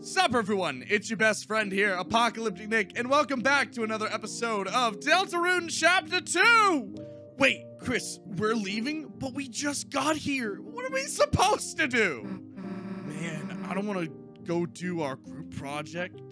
Sup everyone, it's your best friend here, Apocalyptic Nick, and welcome back to another episode of Deltarune Chapter 2! Wait, Kris, we're leaving? But we just got here! What are we supposed to do? Man, I don't want to go do our group project.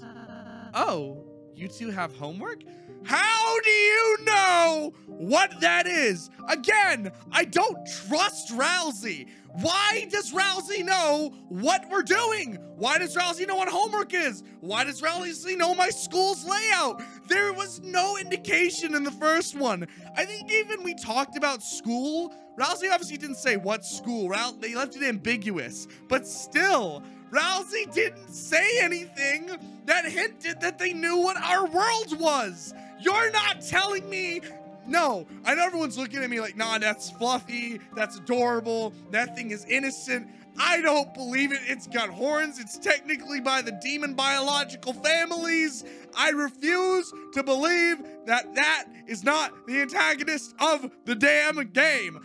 Oh, you two have homework? How do you know what that is? Again, I don't trust Ralsei. Why does Ralsei know what we're doing? Why does Ralsei know what homework is? Why does Ralsei know my school's layout? There was no indication in the first one. I think even we talked about school. Ralsei obviously didn't say what school. They left it ambiguous, but still, Ralsei didn't say anything that hinted that they knew what our world was. You're not telling me. No, I know everyone's looking at me like, nah, that's fluffy. That's adorable. That thing is innocent. I don't believe it. It's got horns. It's technically by the demon biological families. I refuse to believe that that is not the antagonist of the damn game.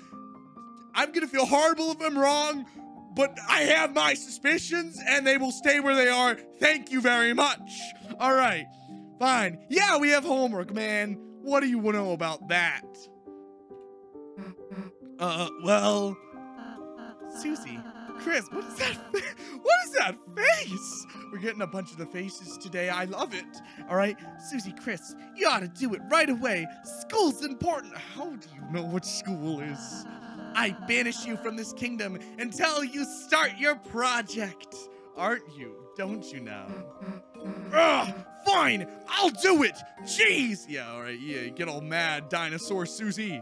I'm gonna feel horrible if I'm wrong, but I have my suspicions and they will stay where they are. Thank you very much. All right, fine. Yeah, we have homework, man. What do you want to know about that? Well, Susie, Kris, what is that? What is that face? We're getting a bunch of the faces today. I love it. All right, Susie, Kris, you ought to do it right away. School's important. How do you know what school is? I banish you from this kingdom until you start your project. Aren't you? Don't you now? Ugh, fine, I'll do it. Jeez. Yeah, all right. Yeah, you get all mad, dinosaur Susie.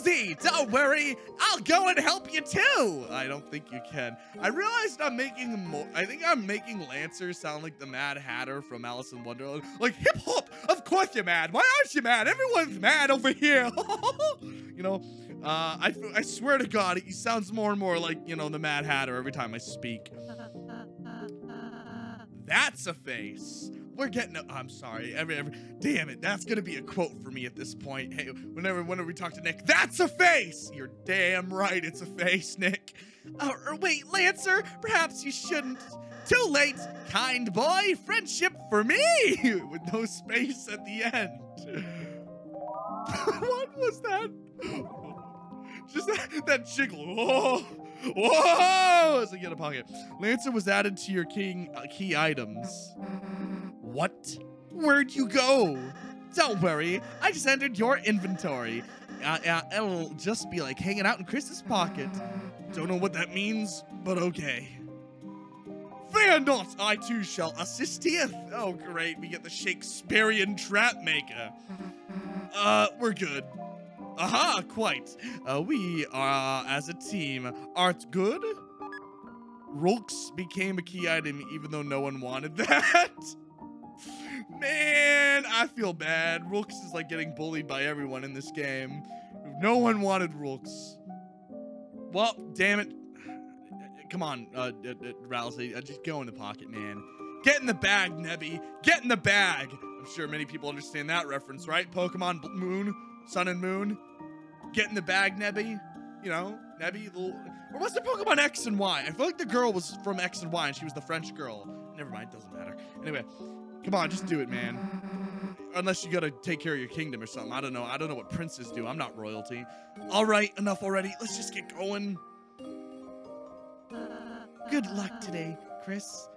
Susie, don't worry. I'll go and help you too. I don't think you can. I realized I'm making I think I'm making Lancer sound like the Mad Hatter from Alice in Wonderland. Like hip hop. Of course you're mad. Why aren't you mad? Everyone's mad over here. You know. I swear to God, he sounds more and more like, you know, the Mad Hatter every time I speak. That's a face. We're getting a, I'm sorry. Damn it. That's going to be a quote for me at this point. Hey, whenever we talk to Nick, that's a face. You're damn right. It's a face, Nick. Or wait, Lancer, perhaps you shouldn't. Too late, kind boy. Friendship for me. With no space at the end. What was that? Just that jiggle. Whoa, whoa! As I get a pocket, Lancer was added to your key items. What? Where'd you go? Don't worry, I just entered your inventory. It'll just be like hanging out in Kris's pocket. Don't know what that means, but okay. Fear not, I too shall assist you. Oh great, we get the Shakespearean trap maker. We're good. Aha, quite. We are, as a team, aren't good. Rouxls became a key item even though no one wanted that. Man, I feel bad. Rouxls is like getting bullied by everyone in this game. No one wanted Rouxls. Well, damn it. Come on, Ralsei, just go in the pocket, man. Get in the bag, Nebby. Get in the bag. I'm sure many people understand that reference, right? Pokemon Moon, Sun and Moon. Get in the bag, Nebby. You know, Nebby. Little... Or was it Pokemon X and Y? I feel like the girl was from X and Y and she was the French girl. Never mind, doesn't matter. Anyway, come on, just do it, man. Unless you gotta take care of your kingdom or something. I don't know. I don't know what princes do. I'm not royalty. All right, enough already. Let's just get going. Good luck today, Kris.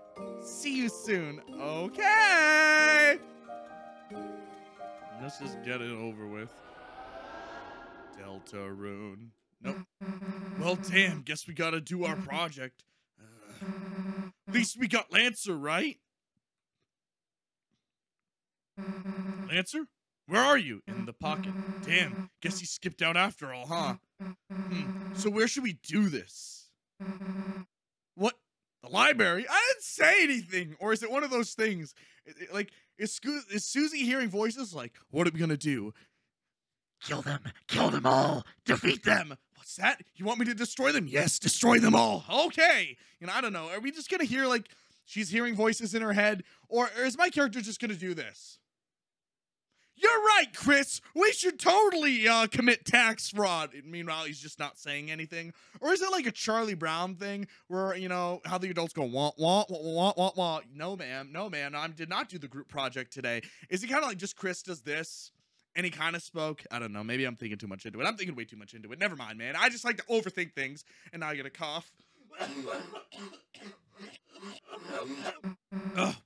See you soon. Okay. Let's just get it over with. Deltarune. Nope. Well, damn. Guess we gotta do our project. At least we got Lancer, right? Lancer? Where are you? In the pocket. Damn. Guess he skipped out after all, huh? So where should we do this? What? The library? I didn't say anything. Or is it one of those things? Like... Is Susie hearing voices like, what are we gonna do? Kill them all, defeat them. What's that? You want me to destroy them? Yes, destroy them all. Okay. And I don't know, are we just gonna hear like, she's hearing voices in her head? Or is my character just gonna do this? You're right, Kris. We should totally commit tax fraud. And meanwhile, he's just not saying anything. Or is it like a Charlie Brown thing where, you know, how the adults go, wah, wah, wah, wah, wah, wah. No, ma'am. No, ma'am. I did not do the group project today. Is it kind of like just Kris does this? And he kind of spoke. I don't know. Maybe I'm thinking too much into it. I'm thinking way too much into it. Never mind, man. I just like to overthink things. And now I get a cough.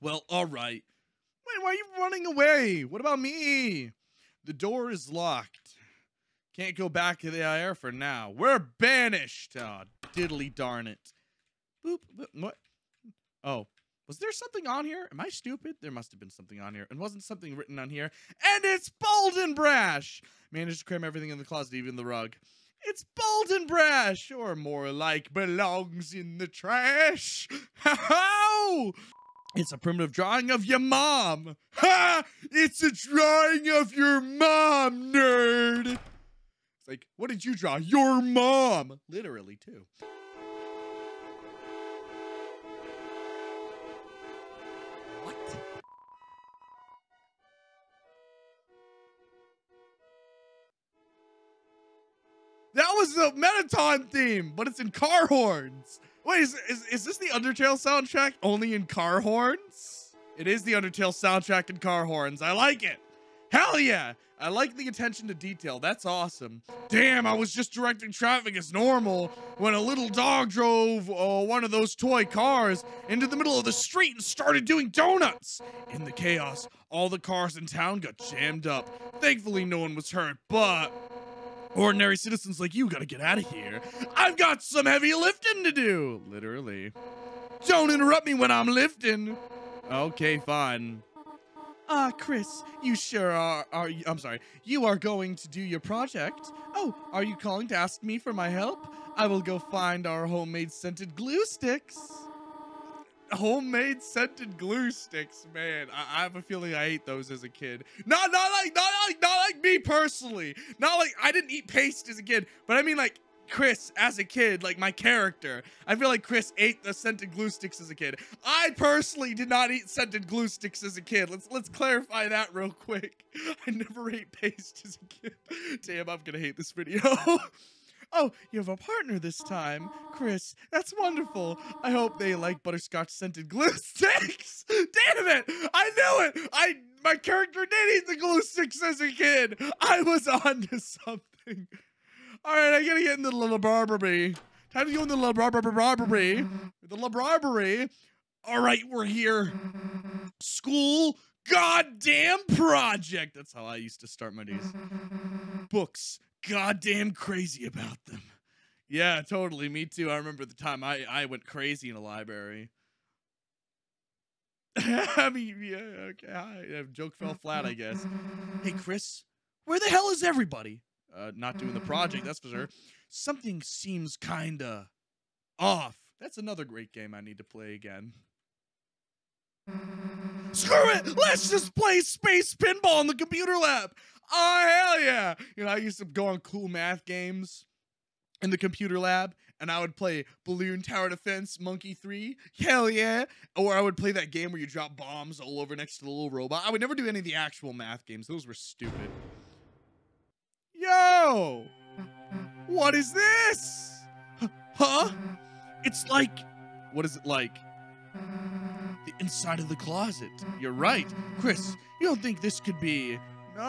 Well, all right. Wait, why are you running away? What about me? The door is locked. Can't go back to the air for now. We're banished. Oh, diddly darn it. Boop. What? Oh, was there something on here? Am I stupid? There must have been something on here. And wasn't something written on here? And it's bold and brash. Managed to cram everything in the closet, even the rug. It's bold and brash, or more like belongs in the trash. How? It's a primitive drawing of your mom. Ha! It's a drawing of your mom, nerd. It's like, what did you draw? Your mom. Literally, too. What? That was the Mettaton theme, but it's in car horns. Wait, is this the Undertale soundtrack only in car horns? It is the Undertale soundtrack in car horns. I like it. Hell yeah. I like the attention to detail. That's awesome. Damn, I was just directing traffic as normal when a little dog drove one of those toy cars into the middle of the street and started doing donuts. In the chaos, all the cars in town got jammed up. Thankfully, no one was hurt, but... ordinary citizens like you gotta get out of here. I've got some heavy lifting to do. Literally. Don't interrupt me when I'm lifting. Okay, fine. Kris, you sure are I'm sorry. You are going to do your project. Oh, are you calling to ask me for my help? I will go find our homemade scented glue sticks. Homemade scented glue sticks, man. I have a feeling I ate those as a kid. Not like me personally. Not like I didn't eat paste as a kid, but I mean like Kris as a kid, like my character. I feel like Kris ate the scented glue sticks as a kid. I personally did not eat scented glue sticks as a kid. Let's clarify that real quick. I never ate paste as a kid. Damn, I'm gonna hate this video. Oh, you have a partner this time, Kris. That's wonderful. I hope they like butterscotch-scented glue sticks. Damn it! I knew it. My character did eat the glue sticks as a kid. I was onto something. All right, I gotta get into the library. Time to go in the library. The library. All right, we're here. School. Goddamn project. That's how I used to start my days. Books. Goddamn crazy about them. Yeah, totally. Me too. I remember the time I went crazy in a library. I mean, yeah, okay. Joke fell flat, I guess. Hey, Kris, where the hell is everybody? Not doing the project, that's for sure. Something seems kinda off. That's another great game I need to play again. Screw it! Let's just play space pinball in the computer lab! Oh, hell yeah. You know, I used to go on cool math games in the computer lab, and I would play Balloon Tower Defense, Monkey 3. Hell yeah. Or I would play that game where you drop bombs all over next to the little robot. I would never do any of the actual math games. Those were stupid. Yo! What is this? Huh? It's like... What is it like? The inside of the closet. You're right. Kris, you don't think this could be... No,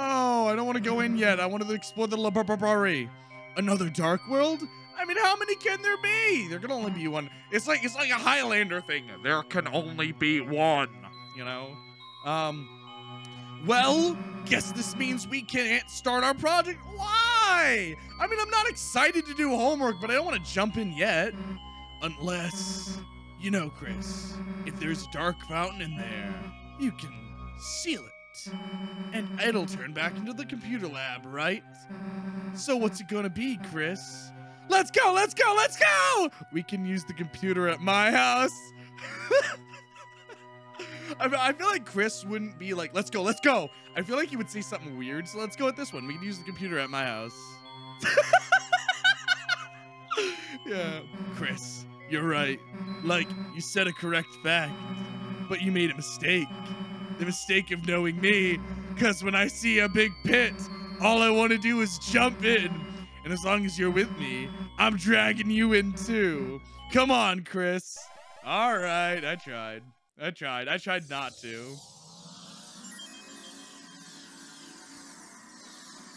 I don't want to go in yet. I wanted to explore the library. Another dark world? I mean, how many can there be? There can only be one. It's like a Highlander thing. There can only be one, you know? Well, guess this means we can't start our project. Why? I mean, I'm not excited to do homework, but I don't want to jump in yet. Unless, you know, Kris, if there's a dark fountain in there, you can seal it. And it'll turn back into the computer lab, right? So what's it gonna be, Kris? Let's go, let's go, let's go! We can use the computer at my house. I feel like Kris wouldn't be like, let's go, let's go. I feel like he would say something weird, so let's go with this one. We can use the computer at my house. Yeah, Kris, you're right. Like, you said a correct fact, but you made a mistake. The mistake of knowing me. Because when I see a big pit, all I want to do is jump in. And as long as you're with me, I'm dragging you in too. Come on, Kris. All right, I tried. I tried not to.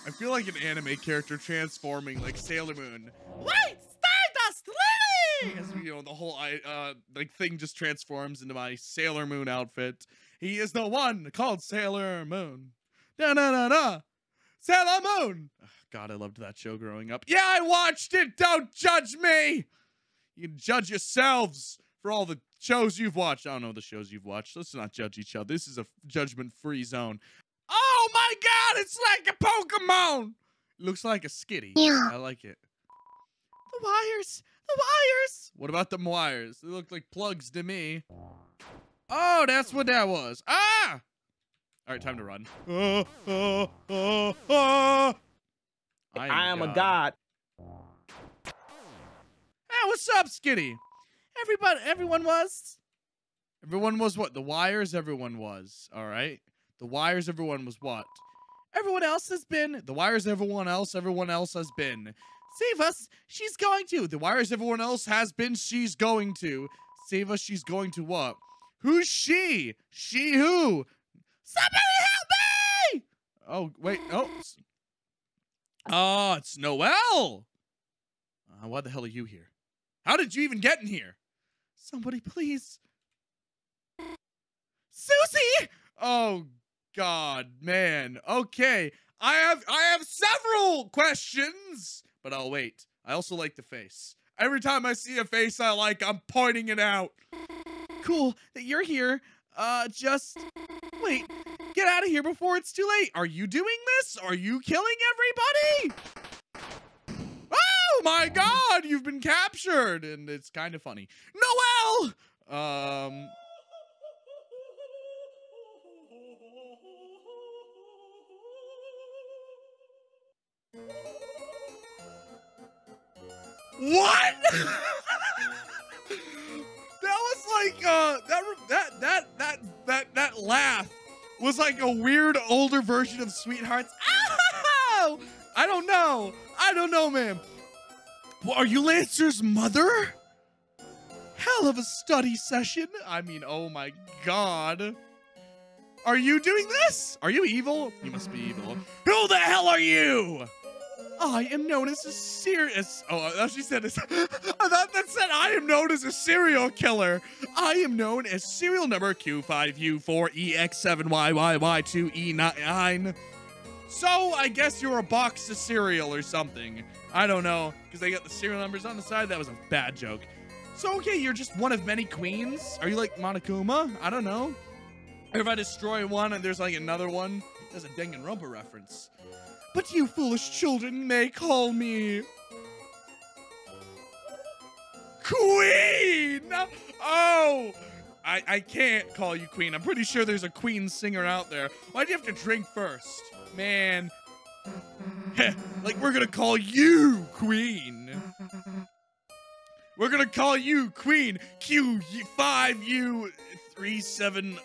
I feel like an anime character transforming, like Sailor Moon. Wait, Stardust Lily! As you know, the whole like thing just transforms into my Sailor Moon outfit. He is the one called Sailor Moon. Da na na na, Sailor Moon. Oh, God, I loved that show growing up. Yeah, I watched it. Don't judge me. You can judge yourselves for all the shows you've watched. I don't know the shows you've watched. Let's not judge each other. This is a judgment-free zone. Oh my God, it's like a Pokémon. Looks like a Skitty. Yeah. I like it. The wires, the wires. What about them wires? They look like plugs to me. Oh, that's what that was. Ah! All right, time to run. I am a god. Hey, what's up, Skitty? Everyone was what? The wires, everyone was. All right. The wires, everyone was what? Everyone else has been. The wires, everyone else has been. Save us, she's going to. The wires, everyone else has been, she's going to. Save us, she's going to what? Who's she? She who? Somebody help me! Oh, wait. Oh. Oh, it's Noelle. Why the hell are you here? How did you even get in here? Somebody, please. Susie! Oh, God, man. Okay. I have several questions, but I'll wait. I also like the face. Every time I see a face I like, I'm pointing it out. Cool that you're here. Just wait. Get out of here before it's too late. Are you doing this? Are you killing everybody? Oh my God, you've been captured, and it's kind of funny. Noelle! What? That laugh was like a weird older version of Sweethearts. Oh! I don't know, ma'am. Well, are you Lancer's mother? Hell of a study session. I mean, oh my God. Are you doing this? Are you evil? You must be evil. Who the hell are you? I am known as a serious... Oh, she said... I thought that said I am known as a serial killer. I am known as serial number Q5U4EX7YYY2E9. So, I guess you're a box of cereal or something. I don't know, because they got the serial numbers on the side. That was a bad joke. So, okay, you're just one of many queens. Are you like Monokuma? I don't know. If I destroy one and there's like another one, there's a Danganronpa reference. But you foolish children may call me... Queen! Oh! I can't call you Queen. I'm pretty sure there's a Queen singer out there. Why'd you have to drink first? Man. Heh. Like, we're gonna call you Queen. We're gonna call you Queen. Q5U37,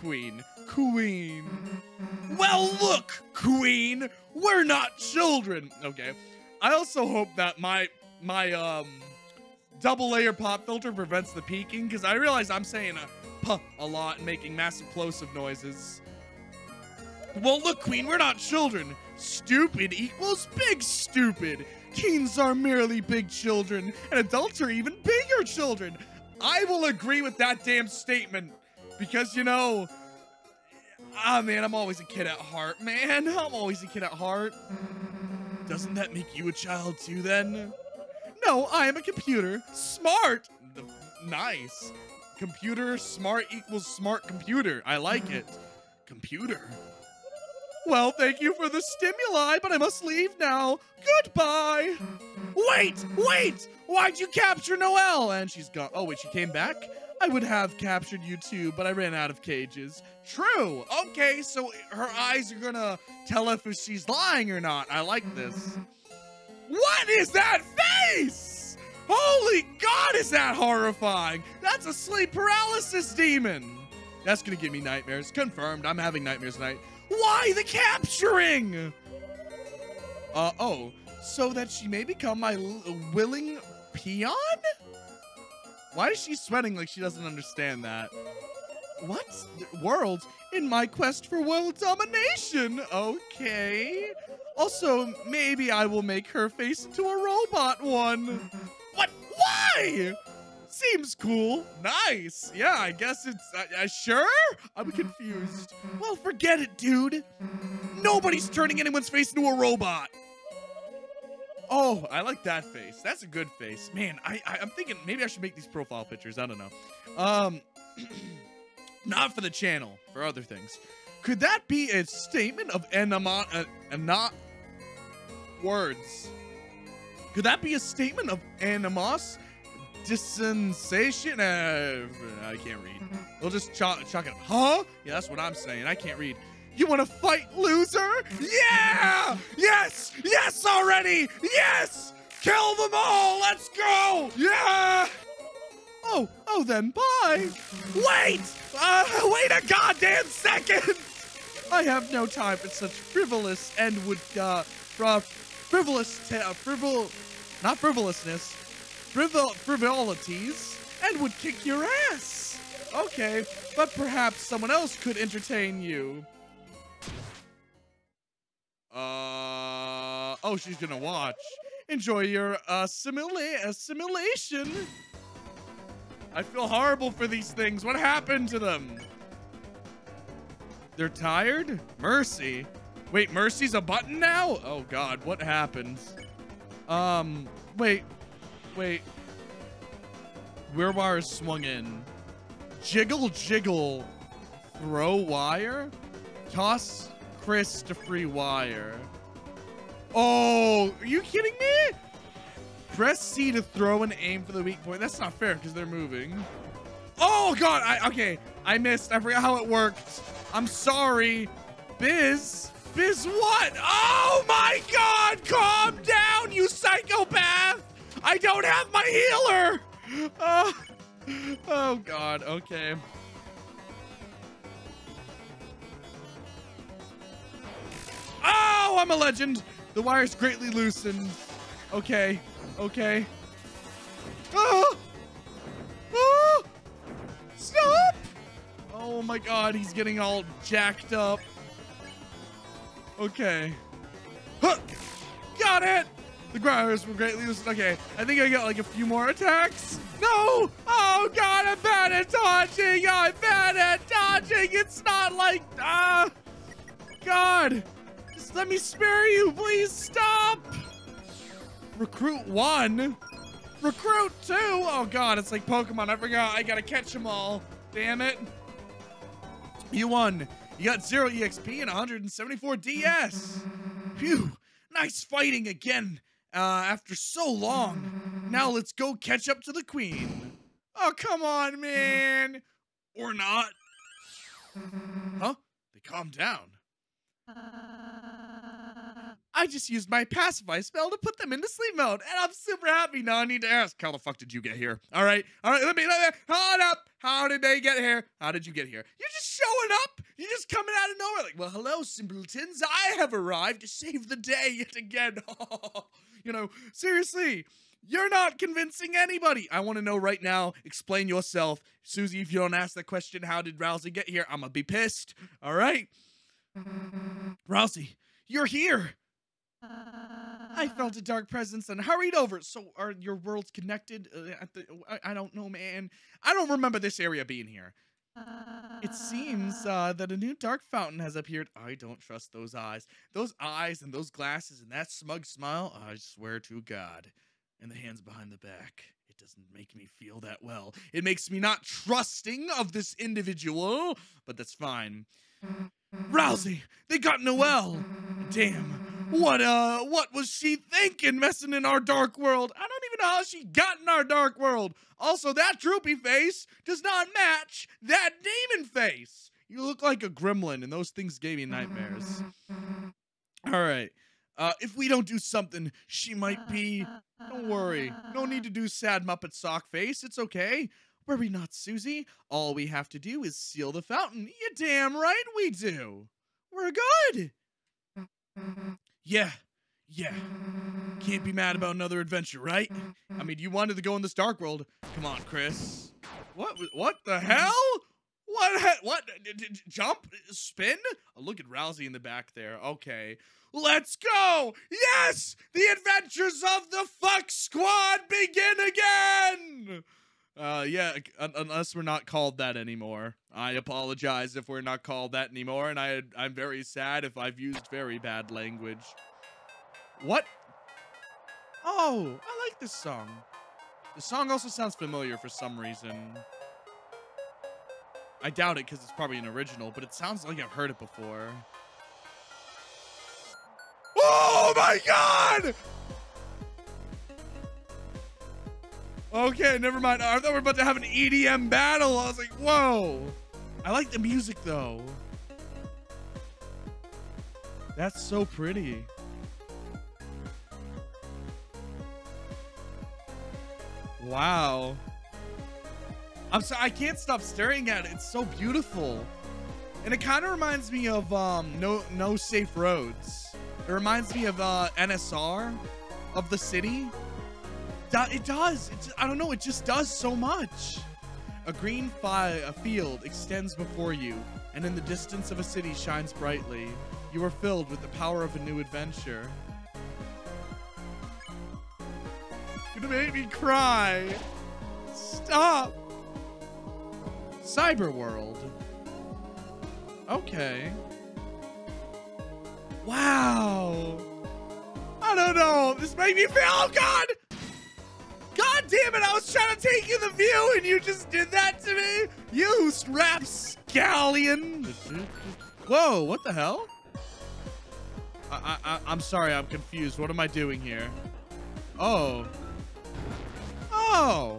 Queen. Well, look, Queen, we're not children. Okay. I also hope that my double layer pop filter prevents the peaking, because I realize I'm saying a puh a lot and making massive plosive noises. Well, look, Queen, we're not children. Stupid equals big stupid. Teens are merely big children, and adults are even bigger children. I will agree with that damn statement, because, you know... Ah, man, I'm always a kid at heart, man. I'm always a kid at heart. Doesn't that make you a child too, then? No, I am a computer. Smart. Nice. Computer smart equals smart computer. I like it. Computer. Well, thank you for the stimuli, but I must leave now. Goodbye. Wait! Why'd you capture Noelle? And she's gone. Oh, wait, she came back? I would have captured you too, but I ran out of cages. True. Okay, so her eyes are gonna tell if she's lying or not. I like this. What is that face? Holy God, is that horrifying? That's a sleep paralysis demon. That's gonna give me nightmares. Confirmed, I'm having nightmares tonight. Why the capturing? Oh, so that she may become my willing peon? Why is she sweating like she doesn't understand that? What? Worlds? In my quest for world domination! Okay. Also, maybe I will make her face into a robot one. What? Why? Seems cool. Nice. Yeah, I guess it's... sure? I'm confused. Well, forget it, dude. Nobody's turning anyone's face into a robot. Oh, I like that face. That's a good face. Man, I'm thinking maybe I should make these profile pictures. I don't know. Not for the channel. For other things. Could that be a statement of Could that be a statement of animosity? Dissensation? I can't read. They'll just chalk it up. Huh? Yeah, that's what I'm saying. I can't read. You want to fight, loser? Yeah! Yes! Yes already! Yes! Kill them all! Let's go! Yeah! Oh, then bye. Wait! Wait a goddamn second! I have no time for such frivolous and frivolities and would kick your ass. Okay, but perhaps someone else could entertain you. Oh, she's gonna watch. Enjoy your assimilation. I feel horrible for these things. What happened to them? They're tired? Mercy. Wait, Mercy's a button now? Oh God, what happened? Wait, where wire is swung in. Jiggle, jiggle, throw wire, toss Kris to free wire. Oh, are you kidding me? Press C to throw and aim for the weak point. That's not fair because they're moving. Oh God, okay, I missed. I forgot how it worked. I'm sorry. Biz what? Oh my God, calm down, you psychopath. I don't have my healer! Oh God, okay. Oh, I'm a legend! The wire's greatly loosened. Okay, okay. Oh! Oh! Stop! Oh my God, he's getting all jacked up. Okay. Huh. Got it! The growers were greatly loosened. Okay, I think I got like a few more attacks. No! Oh God, I'm bad at dodging! I'm bad at dodging! It's not like... God! Just let me spare you, please stop! Recruit 1? Recruit 2? Oh God, it's like Pokemon. I forgot. I gotta catch them all. Damn it. You won. You got 0 EXP and 174 DS. Phew. Nice fighting again. After so long. Now let's go catch up to the queen. Oh, come on, man. Or not. Huh? They calmed down. I just used my pacify spell to put them into sleep mode, and I'm super happy. Now I need to ask, how the fuck did you get here? All right, let me, hold up. How did they get here? How did you get here? You're just showing up. You're just coming out of nowhere. Like, well, hello, simpletons. I have arrived to save the day yet again. You know, seriously, you're not convincing anybody. I want to know right now, explain yourself. Susie, if you don't ask that question, how did Ralsei get here? I'm going to be pissed. All right. Ralsei, you're here. I felt a dark presence and hurried over. So are your worlds connected? I don't know, man. I don't remember this area being here. It seems that a new dark fountain has appeared. I don't trust those eyes. Those eyes and those glasses and that smug smile, I swear to God. And the hands behind the back. It doesn't make me feel that well. It makes me not trusting of this individual, but that's fine. Ralsei, they got Noelle. Damn, what was she thinking messing in our dark world? I don't even know how she got in our dark world. Also, that droopy face does not match that demon face. You look like a gremlin, and those things gave me nightmares. All right. If we don't do something, she might be... Don't worry. No need to do sad Muppet sock face. It's okay. Were we not, Susie? All we have to do is seal the fountain. You damn right we do. We're good. Yeah. Can't be mad about another adventure, right? I mean, you wanted to go in this dark world. Come on, Kris. What the hell? What? Jump? Spin? Oh, look at Ralsei in the back there. Okay. Let's go! Yes! The adventures of the fuck squad begin again! Yeah, unless we're not called that anymore. I apologize if we're not called that anymore, and I'm very sad if I've used very bad language. What? Oh, I like this song. The song also sounds familiar for some reason. I doubt it because it's probably an original, but it sounds like I've heard it before. Oh my god! Okay, never mind. I thought we were about to have an EDM battle. I was like, whoa. I like the music though. That's so pretty. Wow. I'm sorry, I can't stop staring at it. It's so beautiful. And it kind of reminds me of No Safe Roads. It reminds me of NSR, of the city. It does. It's, I don't know. It just does so much. A green field extends before you, and in the distance of a city shines brightly. You are filled with the power of a new adventure. You're gonna make me cry. Stop. Cyberworld. Okay. Wow. I don't know. This made me feel. Oh God. God damn it, I was trying to take you the view and you just did that to me? You rapscallion. Whoa, what the hell? I'm sorry, I'm confused. What am I doing here? Oh. Oh.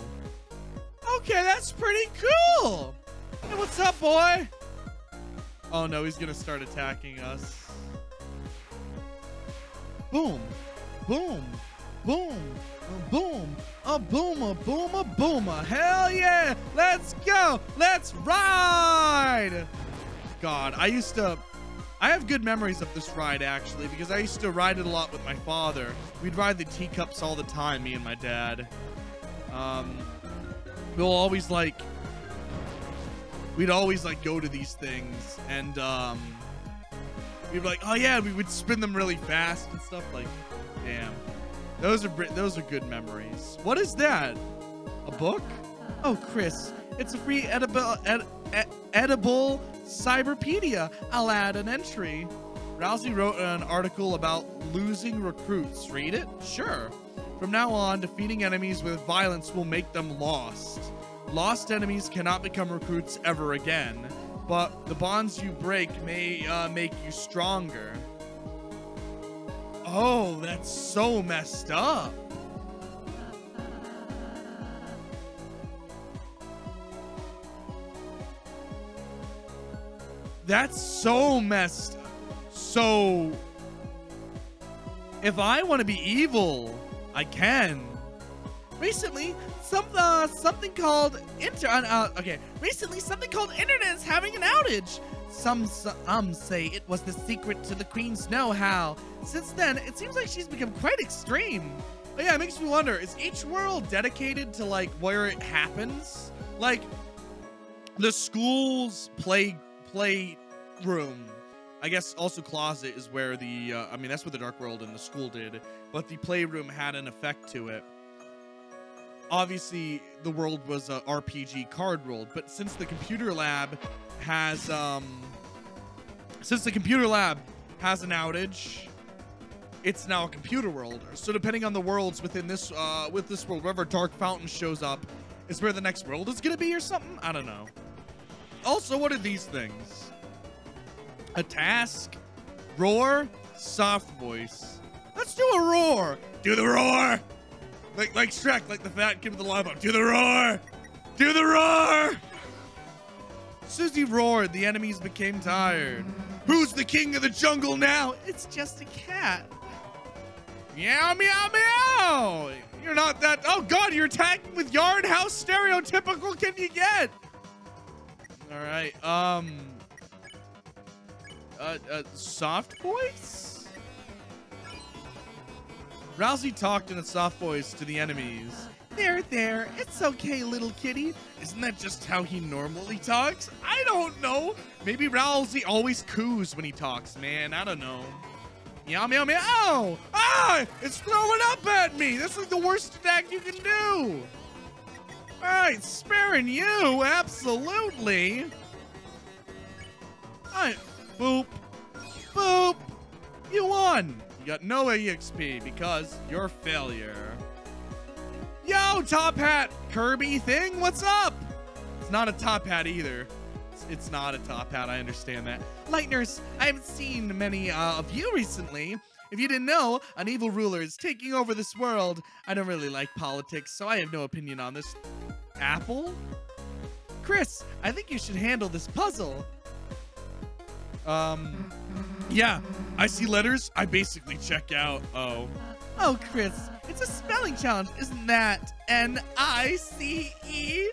Okay, that's pretty cool. Hey, what's up, boy? Oh no, he's gonna start attacking us. Boom. Boom. Boom. A boom, a boom, a boom, a boom, a hell yeah! Let's go! Let's ride! God, I have good memories of this ride actually, because I used to ride it a lot with my father. We'd ride the teacups all the time, me and my dad. We'd always like go to these things and we'd be like, oh yeah, we would spin them really fast and stuff, like, damn. Those are good memories. What is that? A book? Oh, Kris, it's a free edible Cyberpedia. I'll add an entry. Ralsei wrote an article about losing recruits. Read it? Sure. From now on, defeating enemies with violence will make them lost. Lost enemies cannot become recruits ever again, but the bonds you break may make you stronger. Oh, that's so messed up. That's so messed up. So, if I want to be evil, I can. Recently, something called internet is having an outage. Some say it was the secret to the Queen's know-how. Since then, it seems like she's become quite extreme. But yeah, it makes me wonder, is each world dedicated to, like, where it happens? Like, the school's playroom, I guess also closet is where the, I mean, that's what the Dark World and the school did, but the playroom had an effect to it. Obviously, the world was a RPG card world, but since the computer lab has an outage, it's now a computer world. So depending on the worlds within this world, wherever Dark Fountain shows up is where the next world is gonna be or something. I don't know. Also, what are these things? A task, roar, soft voice. Let's do a roar. Do the roar. Like Shrek, like the fat kid with the lollipop. Do the roar. Do the roar. Susie roared. The enemies became tired. Who's the king of the jungle now? It's just a cat. Meow, meow, meow. You're not that. Oh God, you're tagged with yard. How stereotypical can you get? All right. Soft voice. Ralsei talked in a soft voice to the enemies. There, there. It's okay, little kitty. Isn't that just how he normally talks? I don't know. Maybe Ralsei always coos when he talks, man. I don't know. Meow, meow, meow. Ow! Ah! It's throwing up at me. This is the worst attack you can do. All right, sparing you. Absolutely. All right. Boop. Boop. You won. You got no EXP because you're a failure. Yo, Top Hat Kirby thing, what's up? It's not a Top Hat either. It's not a Top Hat, I understand that. Lightners, I haven't seen many of you recently. If you didn't know, an evil ruler is taking over this world. I don't really like politics, so I have no opinion on this. Apple? Kris, I think you should handle this puzzle. Yeah, I see letters, I basically check out. Oh. Oh, Kris, it's a spelling challenge, isn't that? N-I-C-E?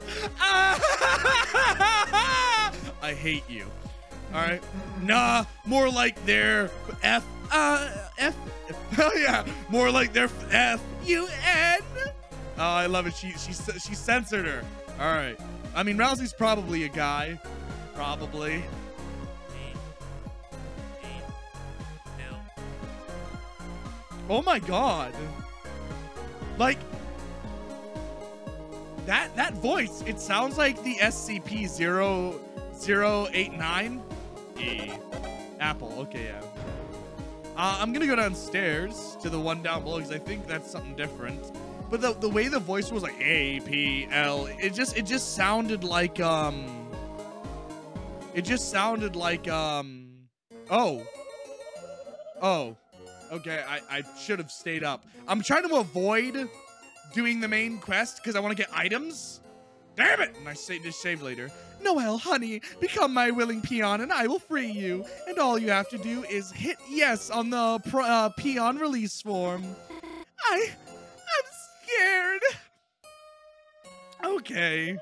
I hate you. All right. Nah, more like their F, oh yeah, more like their F-U-N. Oh, I love it. She censored her. All right. I mean, Ralsei's probably a guy. Probably. Oh my God. Like that voice, it sounds like the SCP-0089. Apple, okay, yeah. I'm gonna go downstairs to the one down below because I think that's something different. But the way the voice was like A-P-L, it just sounded like oh. Okay, I should have stayed up. I'm trying to avoid doing the main quest because I want to get items. Damn it! And I just save later. Noelle, honey, become my willing peon and I will free you. And all you have to do is hit yes on the peon release form. I'm scared. Okay.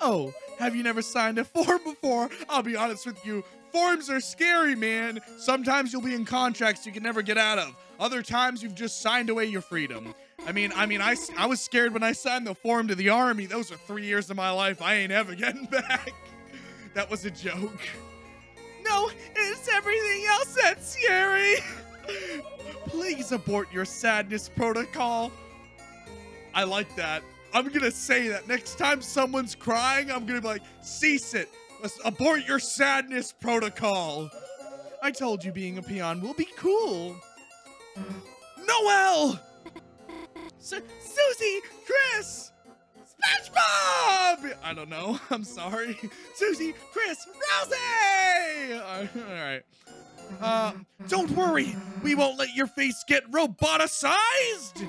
Oh, have you never signed a form before? I'll be honest with you. Forms are scary, man. Sometimes you'll be in contracts you can never get out of. Other times you've just signed away your freedom. I was scared when I signed the form to the army. Those are 3 years of my life I ain't ever getting back. That was a joke. No, it's everything else that's scary. Please abort your sadness protocol. I like that. I'm gonna say that next time someone's crying, I'm gonna be like, cease it. Let's abort your sadness protocol. I told you being a peon will be cool. Noelle! Susie! Kris! SpongeBob! I don't know. I'm sorry. Susie! Kris! Ralsei! Alright. Don't worry. We won't let your face get roboticized!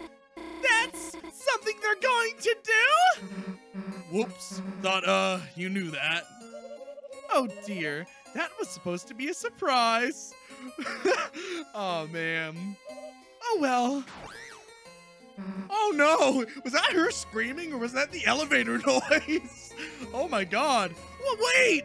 That's something they're going to do? Whoops. Thought, you knew that. Oh dear, that was supposed to be a surprise. Oh man. Oh well. Oh no, was that her screaming or was that the elevator noise? Oh my God. Well, wait,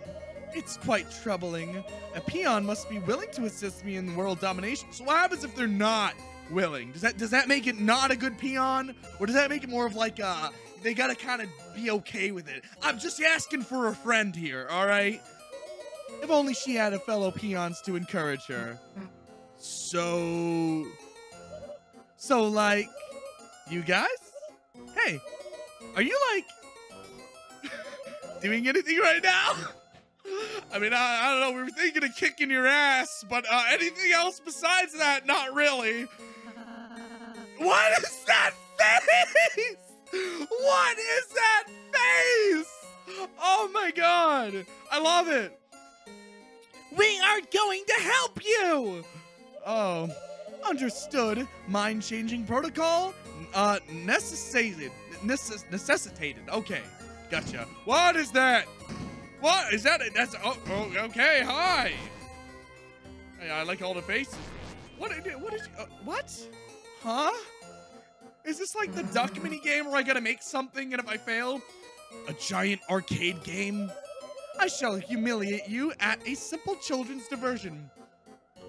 it's quite troubling. A peon must be willing to assist me in world domination. So what happens if they're not willing? Does that make it not a good peon? Or does that make it more of like a, they gotta kind of be okay with it? I'm just asking for a friend here, all right? If only she had a fellow peons to encourage her. So like, you guys? Hey, are you like doing anything right now? I mean, I don't know, we were thinking of kicking your ass, but anything else besides that? Not really. What is that face? What is that face? Oh my God. I love it. We are going to help you. Oh, understood. Mind-changing protocol? Necessitated. Okay, gotcha. What is that? What is that? That's, oh okay, hi. Hey, I like all the faces. What did you, what? Huh? Is this like the duck mini game where I gotta make something and if I fail? A giant arcade game? I shall humiliate you at a simple children's diversion.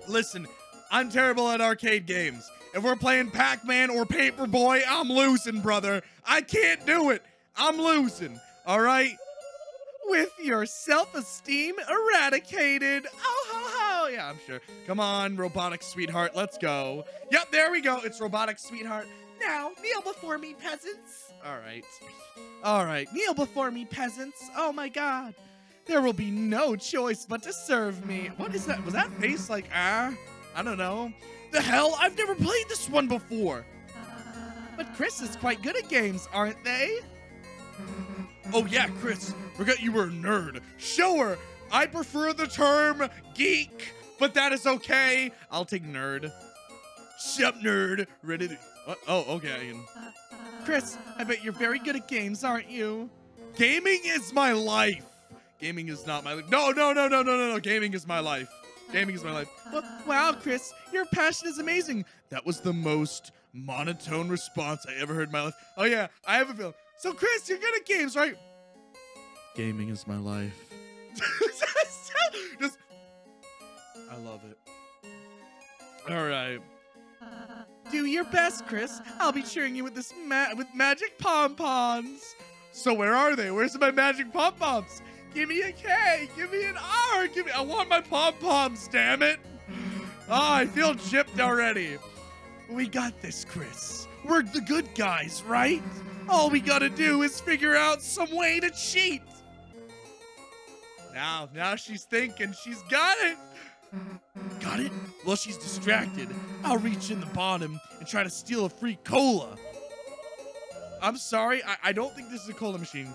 Listen, I'm terrible at arcade games. If we're playing Pac-Man or Paperboy, I'm losing, brother. I can't do it. I'm losing, all right? With your self-esteem eradicated. Oh, ho, ho. Yeah, I'm sure. Come on, robotic sweetheart. Let's go. Yep, there we go. It's robotic sweetheart. Now, kneel before me, peasants. All right. All right. Kneel before me, peasants. Oh, my God. There will be no choice but to serve me. What is that? Was that face like, ah? I don't know. The hell? I've never played this one before. But Kris is quite good at games, aren't they? Oh, yeah, Kris. Forgot you were a nerd. Sure. I prefer the term geek, but that is okay. I'll take nerd. Sup, nerd. Ready to... Oh, okay. I can... Kris, I bet you're very good at games, aren't you? Gaming is my life. Gaming is not my life. No, no, no, no, no, no, no. Gaming is my life. Gaming is my life. Wow, Kris, your passion is amazing. That was the most monotone response I ever heard in my life. Oh, yeah, I have a feeling. So, Kris, you're good at games, right? Gaming is my life. Just, I love it. All right. Do your best, Kris. I'll be cheering you with this magic pom-poms. So where are they? Where's my magic pom-poms? Give me a K. Give me an R. Give me. I want my pom-poms, damn it. Oh, I feel gypped already. We got this, Kris. We're the good guys, right? All we gotta do is figure out some way to cheat. Now she's thinking. She's got it. Got it? Well, she's distracted. I'll reach in the bottom and try to steal a free cola. I'm sorry, I don't think this is a cola machine.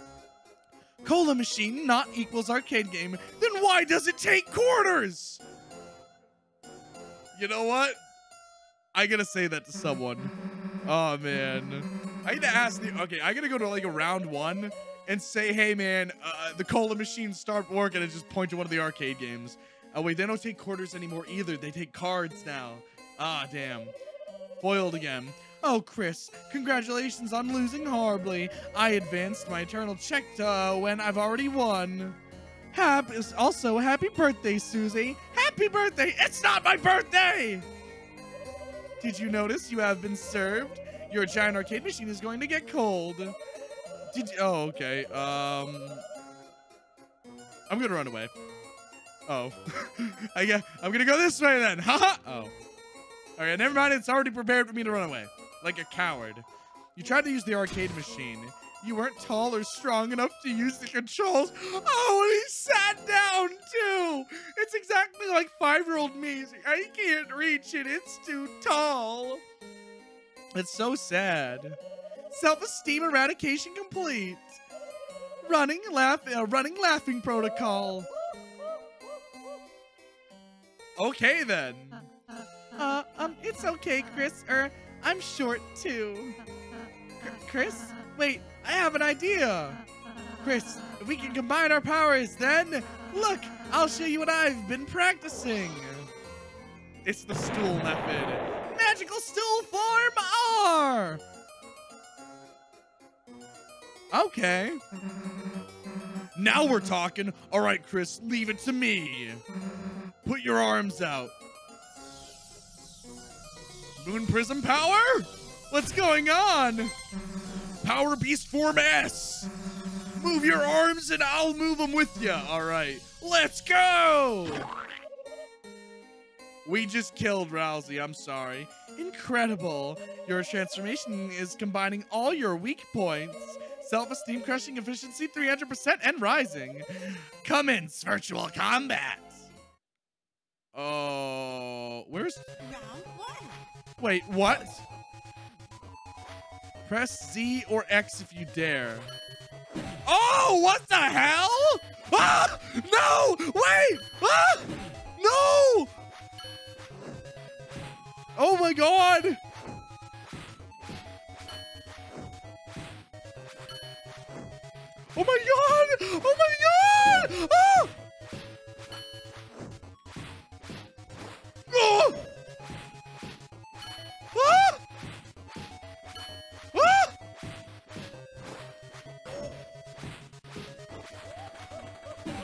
Cola machine not equals arcade game. Then why does it take quarters? You know what? I gotta say that to someone. Oh, man. I need to ask the... Okay, I gotta go to, like, a round one and say, hey, man, the cola machine stopped working and just point to one of the arcade games. Oh, wait, they don't take quarters anymore either. They take cards now. Ah, damn. Foiled again. Oh, Kris, congratulations on losing horribly. I advanced my eternal check to when I've already won. Also, happy birthday, Susie. Happy birthday! It's not my birthday! Did you notice you have been served? Your giant arcade machine is going to get cold. Did you... Oh, okay. I'm gonna run away. Oh, I guess I'm gonna go this way then. Haha. Oh, all right. Never mind. It's already prepared for me to run away, like a coward. You tried to use the arcade machine. You weren't tall or strong enough to use the controls. Oh, and he sat down too. It's exactly like five-year-old me. I can't reach it. It's too tall. It's so sad. Self-esteem eradication complete. Running laughing protocol. Okay, then. It's okay, Kris. I'm short, too. Kris? Wait, I have an idea. Kris, if we can combine our powers, then... Look, I'll show you what I've been practicing. It's the stool method. Magical stool form R! Okay. Now we're talking. All right, Kris, leave it to me. Put your arms out. Moon Prism Power? What's going on? Power Beast Form S. Move your arms and I'll move them with you. All right, let's go. We just killed Ralsei, I'm sorry. Incredible. Your transformation is combining all your weak points. Self-esteem crushing efficiency 300% and rising. Cummins Virtual Combat. Oh, where's... Round one. Wait, what? Press Z or X if you dare. Oh, what the hell? Ah, no, wait, ah, no. Oh my God. Oh my God, oh my God. Ah! Oh! Ah!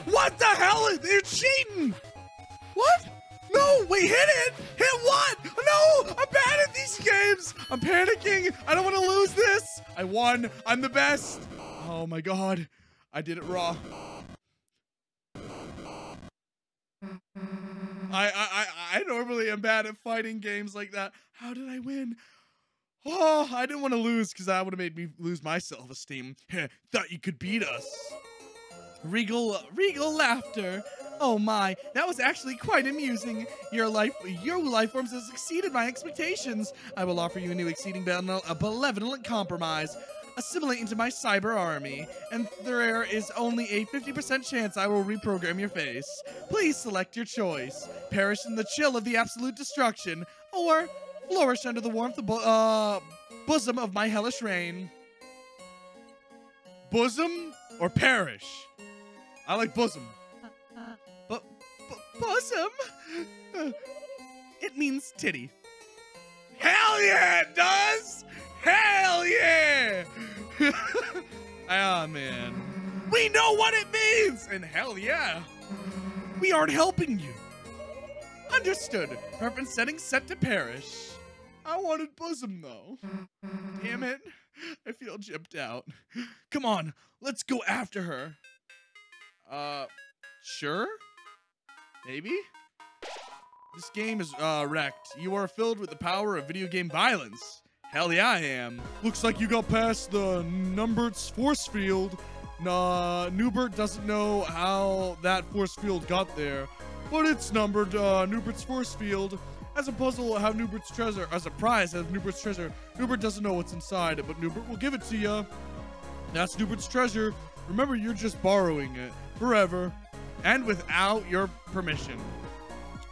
What the hell? It's cheating! What? No, we hit it! Hit what? No! I'm bad at these games! I'm panicking! I don't want to lose this! I won! I'm the best! Oh my god. I did it raw. I normally am bad at fighting games like that. How did I win? Oh, I didn't want to lose because that would have made me lose my self-esteem. Thought you could beat us. Regal laughter. Oh my, that was actually quite amusing. Your life forms has exceeded my expectations. I will offer you a new exceeding benevolent compromise. Assimilate into my cyber army, and there is only a 50% chance I will reprogram your face. Please select your choice. Perish in the chill of the absolute destruction, or flourish under the warmth of bosom of my hellish reign. Bosom or perish? I like bosom. Bosom? It means titty. Hell yeah, it does! Hell yeah! Ah, man. We know what it means! And hell yeah! We aren't helping you. Understood. Preference settings set to perish. I wanted bosom, though. Damn it. I feel gypped out. Come on, let's go after her. Sure? Maybe? This game is, wrecked. You are filled with the power of video game violence. Hell yeah, I am. Looks like you got past the Numbert's force field. Nah, Newbert doesn't know how that force field got there, but it's numbered Newbert's force field. As a puzzle, have Newbert's treasure. As a prize, have Newbert's treasure. Newbert doesn't know what's inside it, but Newbert will give it to you. That's Newbert's treasure. Remember, you're just borrowing it forever and without your permission.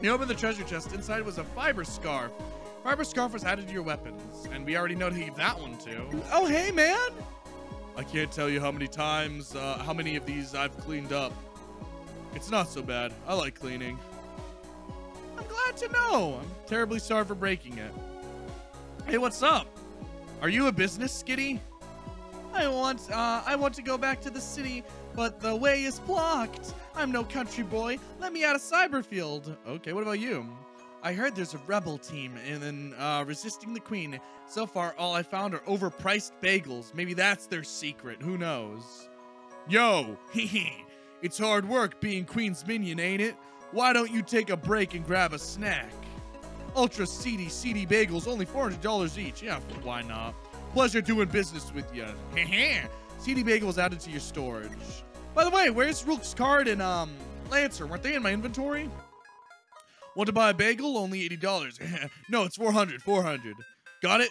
You open the treasure chest. Inside was a fiber scarf. Fiber scarf was added to your weapons, and we already know to give that one to. Oh, hey, man! I can't tell you how many times, how many of these I've cleaned up. It's not so bad. I like cleaning. I'm glad to know. I'm terribly sorry for breaking it. Hey, what's up? Are you a business, Skitty? I want to go back to the city, but the way is blocked. I'm no country boy. Let me out of Cyberfield. Okay, what about you? I heard there's a rebel team and then resisting the queen. So far, all I found are overpriced bagels. Maybe that's their secret. Who knows? Yo, hee. It's hard work being queen's minion, ain't it? Why don't you take a break and grab a snack? Ultra seedy bagels, only $400 each. Yeah, why not? Pleasure doing business with you. Seedy bagels added to your storage. By the way, where's Rook's card and Lancer? Weren't they in my inventory? Want to buy a bagel? Only $80. No, it's 400. 400. Got it?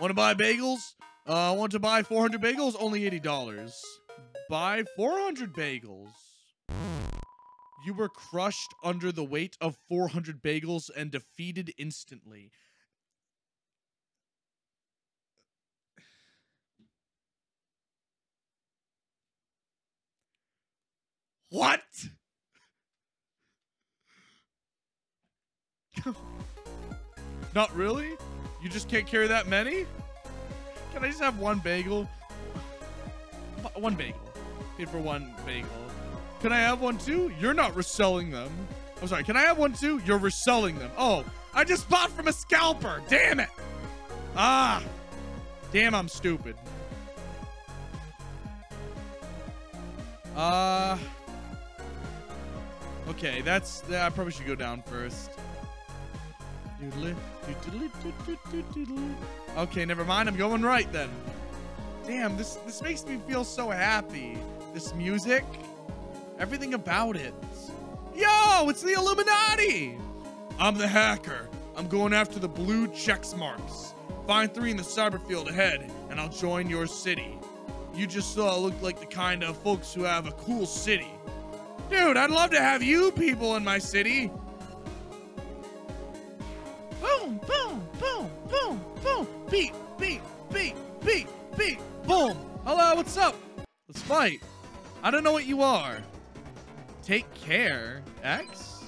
Want to buy bagels? Want to buy 400 bagels? Only $80. Buy 400 bagels. You were crushed under the weight of 400 bagels and defeated instantly. What? Not really? You just can't carry that many? Can I just have one bagel? One bagel. Paid for one bagel. Can I have one too? You're not reselling them. I'm sorry. Can I have one too? You're reselling them. Oh, I just bought from a scalper. Damn it. Ah. Damn, I'm stupid. Okay, that's... I probably should go down first. Okay, never mind. I'm going right then. Damn, this makes me feel so happy. This music, everything about it. Yo, it's the Illuminati. I'm the hacker. I'm going after the blue checks marks. Find 3 in the cyberfield ahead, and I'll join your city. You just look like the kind of folks who have a cool city. Dude, I'd love to have you people in my city. Boom, boom, boom, boom, boom. Beat, beat, beat, beat, beat, boom. Hello, what's up? Let's fight. I don't know what you are. Take care, X.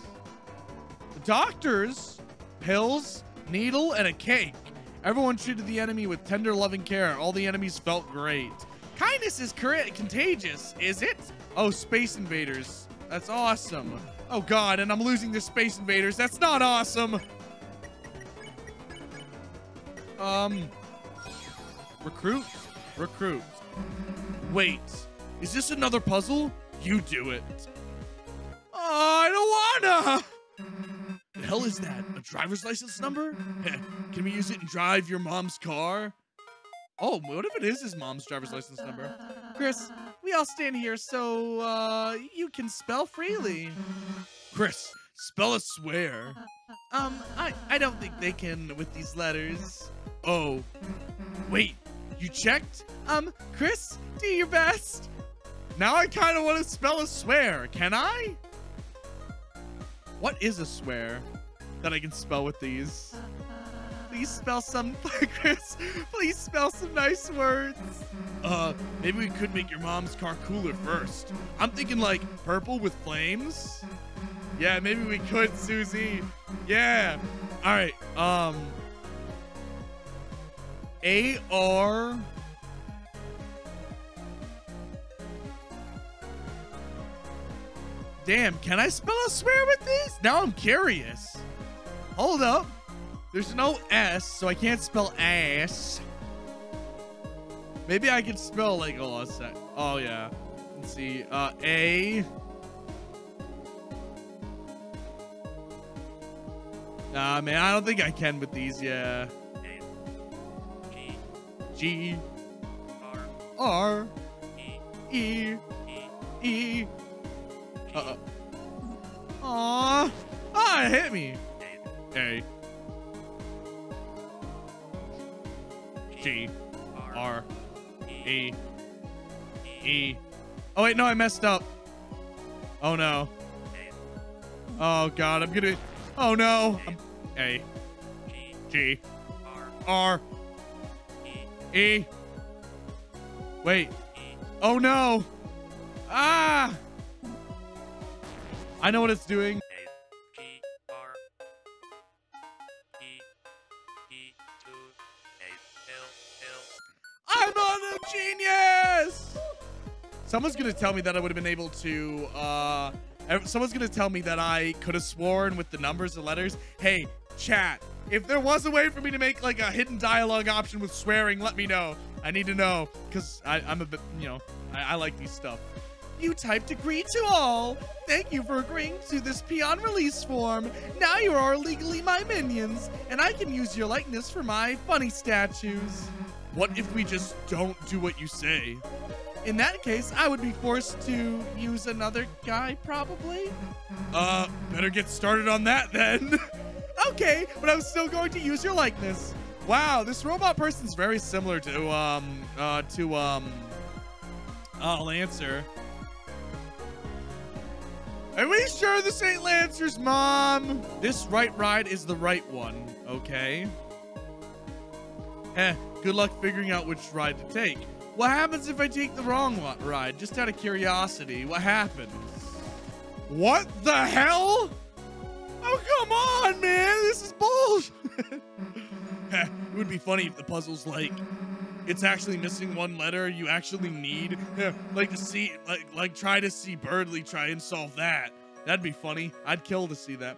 The doctors, pills, needle, and a cake. Everyone treated the enemy with tender, loving care. All the enemies felt great. Kindness is contagious, is it? Oh, Space Invaders. That's awesome. Oh God, and I'm losing to Space Invaders. That's not awesome. Recruit? Recruit. Wait, is this another puzzle? You do it. I don't wanna. The hell is that? A driver's license number? Can we use it and drive your mom's car? Oh, what if it is his mom's driver's license number? Kris, we all stand here so you can spell freely. Kris, spell a swear. I don't think they can with these letters. Oh, wait, you checked? Kris, do your best. Now I kind of want to spell a swear. Can I? What is a swear that I can spell with these? Please spell some, Kris. Please spell some nice words. Maybe we could make your mom's car cooler first. I'm thinking like purple with flames. Yeah, maybe we could, Susie. Yeah. All right. A-R. Damn, can I spell a swear with these? Now I'm curious. Hold up. There's no S, so I can't spell ass. Maybe I can spell like a sec. Oh yeah. Let's see. A. Nah, man, I don't think I can with these. Yeah. G. R. E. E. Uh-oh. Aww. Ah, it hit me. A. G R E E. Oh wait, no, I messed up. Oh no. Oh God, I'm gonna. Oh no. A G R E. Wait. Oh no. Ah. I know what it's doing. Someone's gonna tell me that I would have been able to, someone's gonna tell me that I could have sworn with the numbers and letters. Hey, chat, if there was a way for me to make like a hidden dialogue option with swearing, let me know. I need to know, because I'm a bit, you know, I like these stuff. You typed agree to all. Thank you for agreeing to this peon release form. Now you are legally my minions, and I can use your likeness for my funny statues. What if we just don't do what you say? In that case, I would be forced to use another guy, probably. Better get started on that then. Okay, but I'm still going to use your likeness. Wow, this robot person's very similar to Lancer. Are we sure this ain't Lancer's mom? This right ride is the right one, okay? Heh, good luck figuring out which ride to take. What happens if I take the wrong ride? Just out of curiosity, what happens? What the hell? Oh, come on, man. This is bullshit. It would be funny if the puzzle's like, it's actually missing one letter you actually need. Like to see, like try to see Birdly try and solve that. That'd be funny. I'd kill to see that.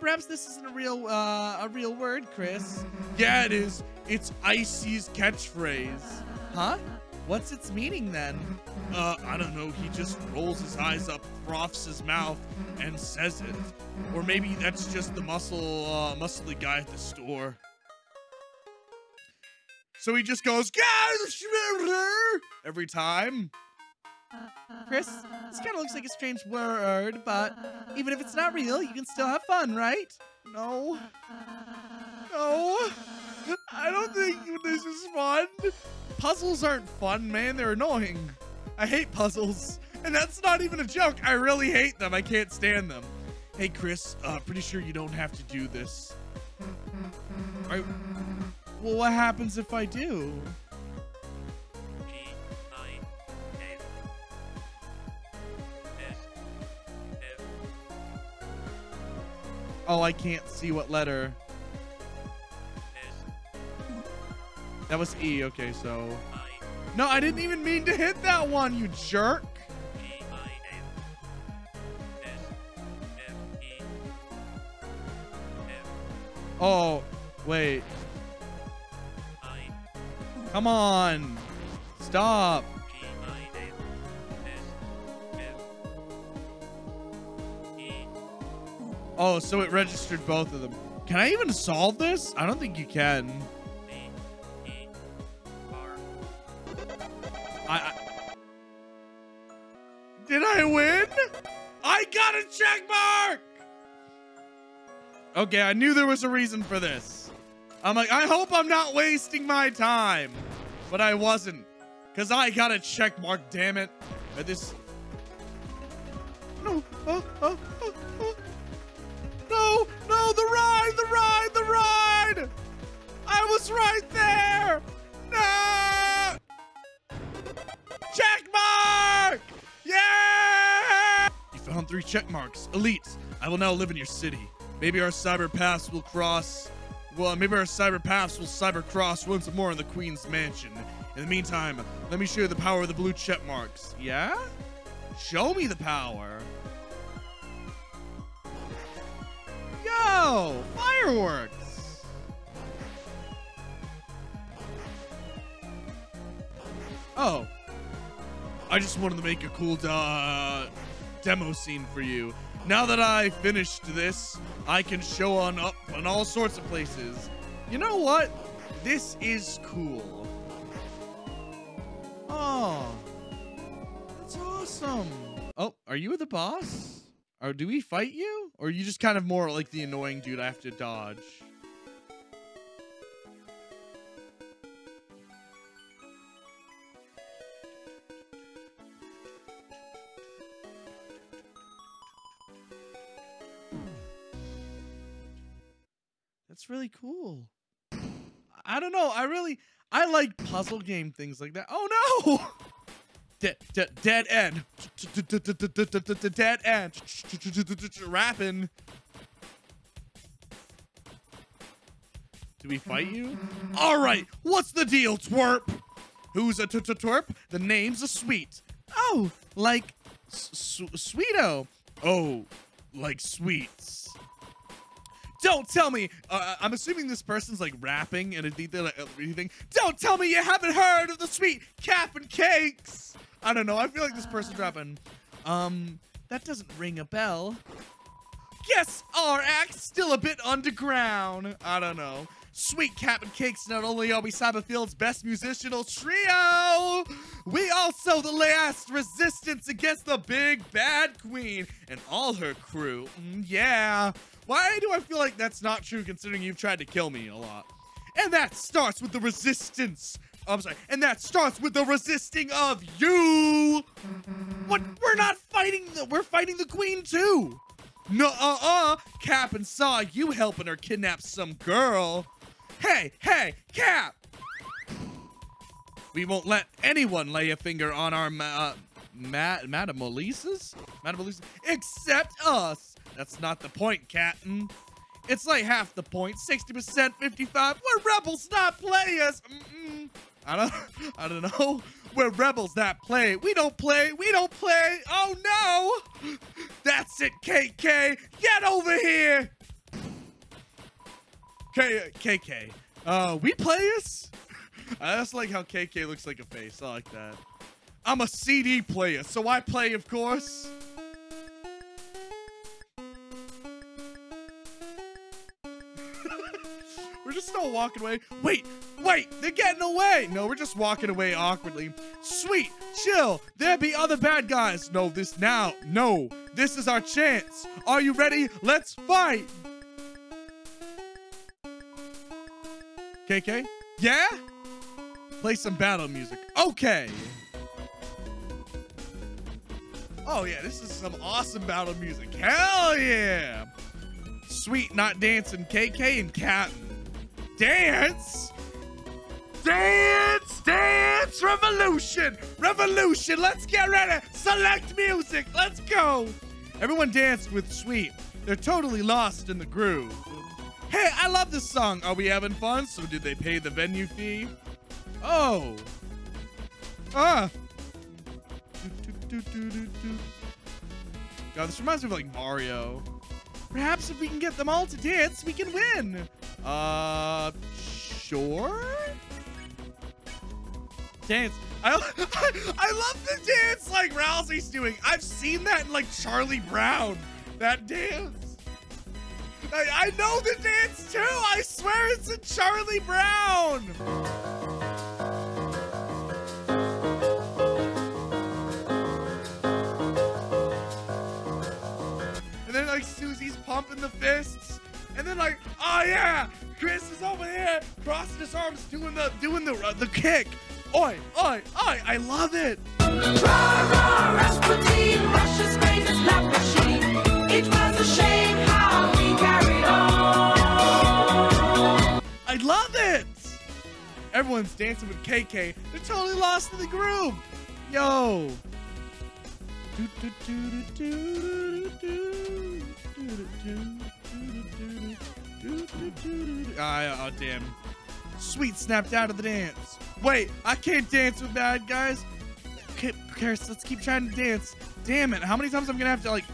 Perhaps this isn't a real word, Kris. Yeah, it is. It's Icy's catchphrase. Huh? What's its meaning then? I don't know. He just rolls his eyes up, froths his mouth, and says it. Or maybe that's just the muscly guy at the store. So he just goes every time. Kris, this kind of looks like a strange word, but even if it's not real, you can still have fun, right? No. No. I don't think this is fun. Puzzles aren't fun, man. They're annoying. I hate puzzles. And that's not even a joke. I really hate them. I can't stand them. Hey, Kris, pretty sure you don't have to do this. Well, what happens if I do? Oh, I can't see what letter. That was E, okay, so. No, I didn't even mean to hit that one, you jerk. Oh, wait. Come on. Stop. Oh, so it registered both of them. Can I even solve this? I don't think you can. Did I win? I got a check mark! Okay, I knew there was a reason for this. I'm like, I hope I'm not wasting my time. But I wasn't. Because I got a check mark, damn it. This... No. Oh. No, no, the ride! I was right there! No! Check mark! Yeah! You found 3 check marks. Elite, I will now live in your city. Maybe our cyber paths will cross... Well, maybe our cyber paths will cyber cross once more in the Queen's Mansion. In the meantime, let me show you the power of the blue check marks. Yeah? Show me the power. Yo! Fireworks! Oh. I just wanted to make a cool demo scene for you. Now that I finished this, I can show on up on all sorts of places. You know what? This is cool. Oh, that's awesome. Oh, are you the boss? Or do we fight you? Or are you just kind of more like the annoying dude I have to dodge? That's really cool. I don't know. I like puzzle game things like that. Oh no! Dead end. Dead end. Rapping. Do we fight you? All right. What's the deal, twerp? Who's a twerp? The name's a sweet. Oh, like sweeto. Oh, like sweets. Don't tell me. I'm assuming this person's like rapping and everything. Don't tell me you haven't heard of the sweet cap and cakes. I don't know. I feel like this person's rapping. That doesn't ring a bell. Guess our act's still a bit underground. I don't know. Sweet Cap and Cakes, not only are we Cyberfield's best musical trio, we also the last resistance against the big bad queen and all her crew. Yeah. Why do I feel like that's not true considering you've tried to kill me a lot? And that starts with the resistance. Oh, I'm sorry. And that starts with the resisting of you. What? We're not fighting. We're fighting the queen too. No, Cap and saw you helping her kidnap some girl. Hey, Cap! We won't let anyone lay a finger on our Madame Elise's? Madame Elise? Except us! That's not the point, Captain. It's like half the point. 60%, 55. We're rebels, not players! I don't know. We're rebels that play. We don't play. Oh no! That's it, KK. Get over here! KK. We players? I just like how KK looks like a face. I like that. I'm a CD player, so I play, of course. We're just still walking away. Wait, they're getting away. No, we're just walking away awkwardly. Sweet, chill, there be other bad guys. No, this now, no, this is our chance. Are you ready? Let's fight. KK? Yeah? Play some battle music. Okay. Oh yeah, this is some awesome battle music. Hell yeah. Sweet, not dancing, KK and Captain. Dance revolution. Let's get ready. Select music. Let's go. Everyone danced with Sweet. They're totally lost in the groove. Hey, I love this song. Are we having fun? So did they pay the venue fee? Oh. God, this reminds me of like Mario. Perhaps if we can get them all to dance, we can win. Sure. Dance. I love the dance like Ralsei's doing. I've seen that in like Charlie Brown. That dance. I know the dance too. I swear it's in Charlie Brown. And then like Susie's pumping the fists. And then like, oh yeah, Kris is over here crossing his arms, doing the kick. Oi, oi, oi! I love it. Rah, rah, Rasputin, Russia's greatest love machine. It was a shame how we carried on. I love it. Everyone's dancing with KK. They're totally lost in the groove. Yo. Ah, oh, damn. Sweet snapped out of the dance. Wait, I can't dance with bad guys. Kris, let's keep trying to dance. Damn it, how many times I'm gonna have to like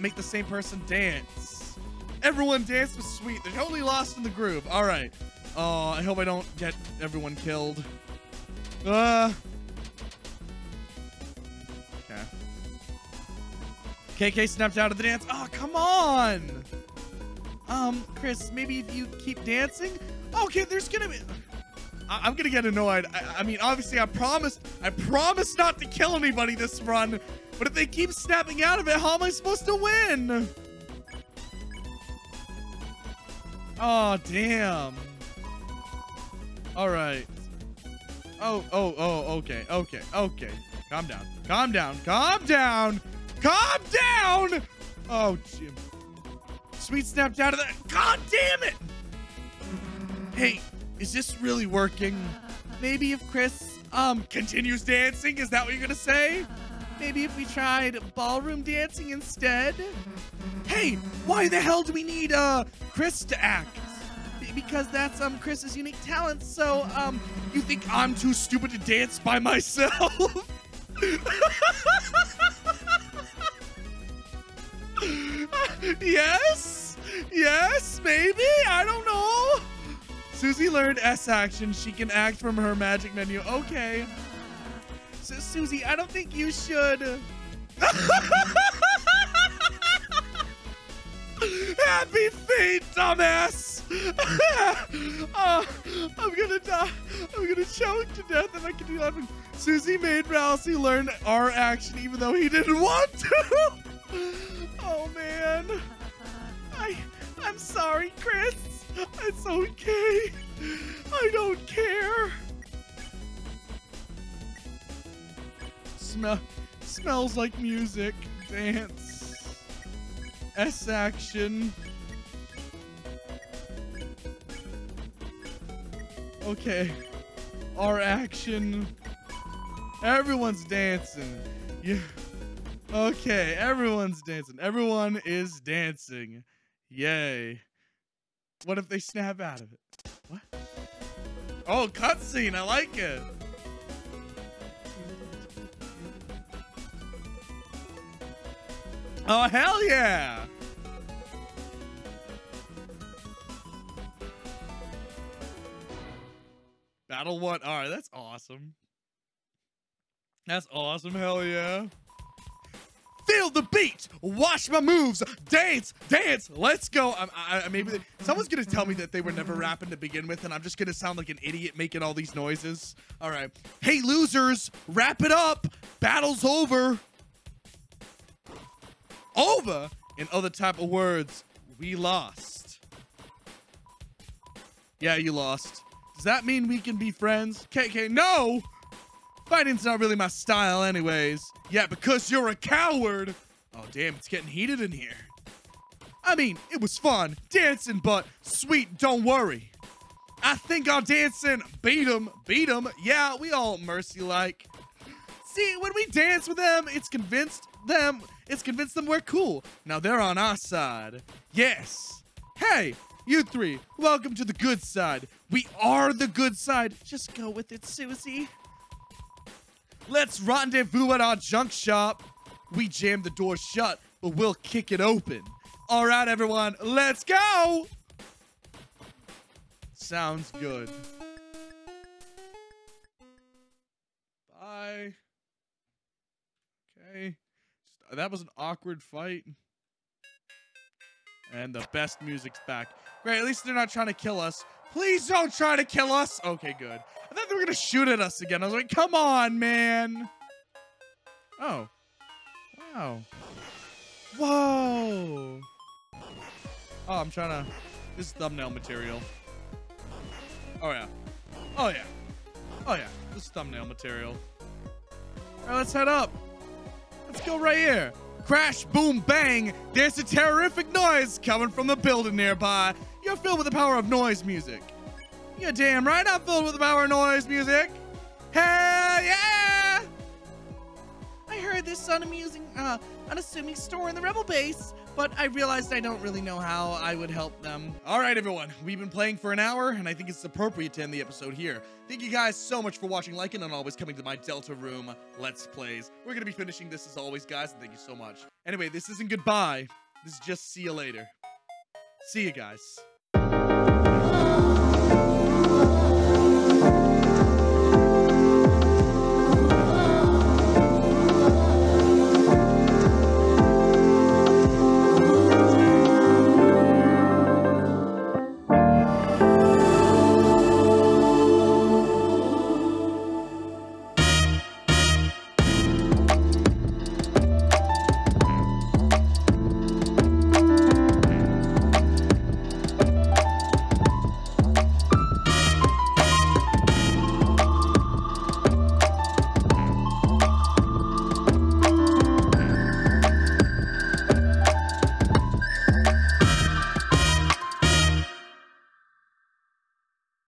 make the same person dance? Everyone dance with Sweet. They're totally lost in the groove. All right. I hope I don't get everyone killed. Okay. KK snapped out of the dance. Oh, come on. Kris, maybe if you keep dancing. Okay, there's gonna be... I'm gonna get annoyed. I mean, obviously, I promised not to kill anybody this run, but if they keep snapping out of it, how am I supposed to win? Oh, damn. All right. Oh, okay. Calm down, calm down, calm down, calm down! Oh, Jim. Sweet snapped out of that. God damn it! Hey, is this really working? Maybe if Kris continues dancing, is that what you're gonna say? Maybe if we tried ballroom dancing instead? Hey, why the hell do we need Kris to act? Because that's Kris's unique talent, so you think I'm too stupid to dance by myself? Yes? Yes, maybe? I don't know. Susie learned S action. She can act from her magic menu. Okay. So, Susie, I don't think you should. Happy feet, dumbass! I'm gonna die. I'm gonna choke to death if I can do that. Susie made Ralsei learn R action even though he didn't want to. Oh, man. I'm sorry, Kris. It's okay. I don't care. Smells like music. Dance. S action. Okay. R action. Everyone's dancing. Yeah. Okay, everyone's dancing. Everyone is dancing. Yay. What if they snap out of it? What? Oh, cutscene! I like it. Oh, hell yeah! Battle 1. All right, that's awesome. That's awesome. Hell yeah! Feel the beat, watch my moves, dance, dance, let's go. Maybe someone's gonna tell me that they were never rapping to begin with, and I'm just gonna sound like an idiot making all these noises. All right. Hey, losers, wrap it up. Battle's over. Over. In other type of words, we lost. Yeah, you lost. Does that mean we can be friends? KK, no. Fighting's not really my style anyways. Yeah, because you're a coward. Oh, damn, it's getting heated in here. I mean, it was fun dancing, but Sweet, don't worry. I think our dancing beat 'em, beat 'em. Yeah, we all mercy-like. See, when we dance with them, it's convinced them we're cool. Now they're on our side. Yes. Hey, you three, welcome to the good side. We are the good side. Just go with it, Susie. Let's rendezvous at our junk shop. We jammed the door shut, but we'll kick it open. All right, everyone, let's go. sounds good. Bye. Okay. That was an awkward fight. And the best music's back. Great, at least they're not trying to kill us. Please don't try to kill us! Okay, good. I thought they were gonna shoot at us again. I was like, come on, man! Oh. Wow. Whoa! Oh, I'm trying to... This is thumbnail material. Oh, yeah. Oh, yeah. Oh, yeah. This is thumbnail material. Alright, let's head up. Let's go right here. Crash, boom, bang. There's a terrific noise coming from the building nearby. You're filled with the power of noise music. You're damn right I'm filled with the power of noise music. Hell yeah! I heard this on unassuming store in the Rebel base, but I realized I don't really know how I would help them. All right, everyone. We've been playing for an hour, and I think it's appropriate to end the episode here. Thank you guys so much for watching, liking, and always coming to my Deltarune Let's Plays. We're going to be finishing this as always, guys, and thank you so much. Anyway, this isn't goodbye. This is just see you later. See you guys.